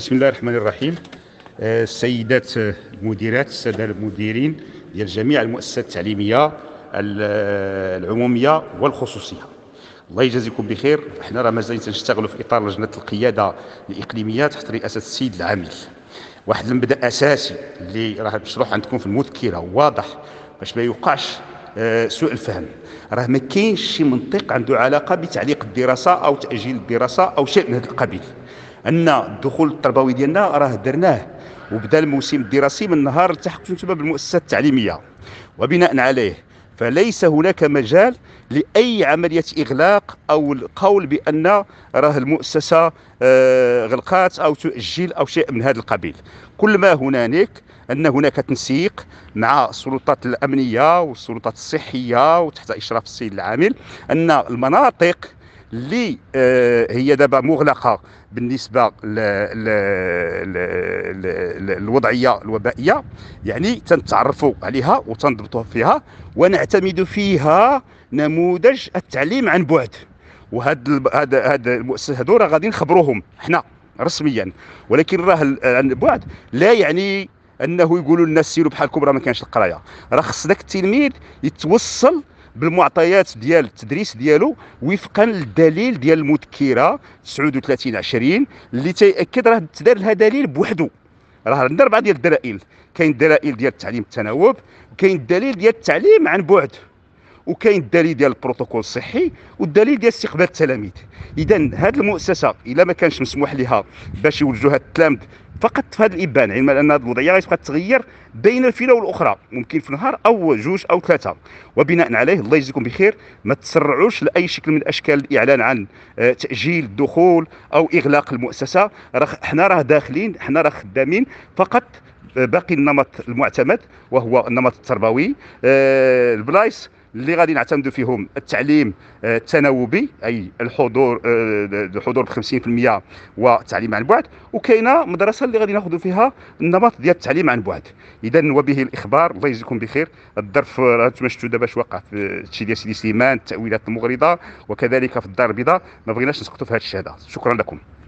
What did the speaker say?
بسم الله الرحمن الرحيم. السيدات المديرات، السادة المديرين ديال جميع المؤسسات التعليمية العمومية والخصوصية، الله يجازيكم بخير. حنا راه مازالين تنشتغلوا في إطار لجنة القيادة الإقليمية تحت رئاسة السيد العامل. واحد المبدأ أساسي اللي راه مشروح عندكم في المذكرة واضح باش ما يوقعش سوء الفهم، راه ما كاينش شي منطق عنده علاقة بتعليق الدراسة أو تأجيل الدراسة أو شيء من هذا القبيل. أن الدخول التربوي ديالنا راه درناه وبدا الموسم الدراسي من نهار التحقتوا نتوما بالمؤسسات التعليمية، وبناء عليه فليس هناك مجال لأي عملية إغلاق أو القول بأن راه المؤسسة غلقات أو تؤجل أو شيء من هذا القبيل. كل ما هنالك أن هناك تنسيق مع السلطات الأمنية والسلطات الصحية وتحت إشراف السيد العامل، أن المناطق اللي هي دابا مغلقة بالنسبة للوضعية الوبائية يعني تنتعرفوا عليها وتنضبطوا فيها ونعتمد فيها نموذج التعليم عن بعد. وهاد المؤسسات هادو راه غادي نخبروهم حنا رسميا، ولكن راه عن بعد لا يعني انه يقولوا للناس سيروا بحالكم راه ما كانش القرايه. راه خص داك التلميذ يتوصل بالمعطيات ديال التدريس ديالو وفقا للدليل ديال المذكره 39/20 اللي تياكد راه تدار لها دليل بوحدو. راه عندنا 4 ديال الدلائل، كاين الدلائل ديال التعليم التناوب، وكاين الدليل ديال التعليم عن بعد، وكاين الدليل ديال البروتوكول الصحي، والدليل ديال استقبال التلاميذ. اذا هذه المؤسسه الا ما كانش مسموح لها باش يوجهوا هذا التلامذ فقط في هذا الابان، علما ان هذه الوضعيه غتبقى تتغير بين الفيله والاخرى، ممكن في نهار او جوج او ثلاثه، وبناء عليه الله يجزيكم بخير ما تسرعوش لاي شكل من اشكال الاعلان عن تاجيل الدخول او اغلاق المؤسسه. حنا راه داخلين، حنا راه خدامين فقط باقي النمط المعتمد وهو النمط التربوي. البلايص اللي غادي نعتمدوا فيهم التعليم التناوبي اي الحضور ب 50% والتعليم عن بعد، وكاينه مدرسه اللي غادي ناخذوا فيها النمط ديال التعليم عن بعد. اذا وبه الاخبار، الله يجزيكم بخير. الظرف راه انتم شفتوا دابا اش واقع في الشيء ديال سيدي سليمان، التاويلات المغرضه وكذلك في الدار البيضاء، ما بغيناش نسقطوا في هذا الشيء هذا. شكرا لكم.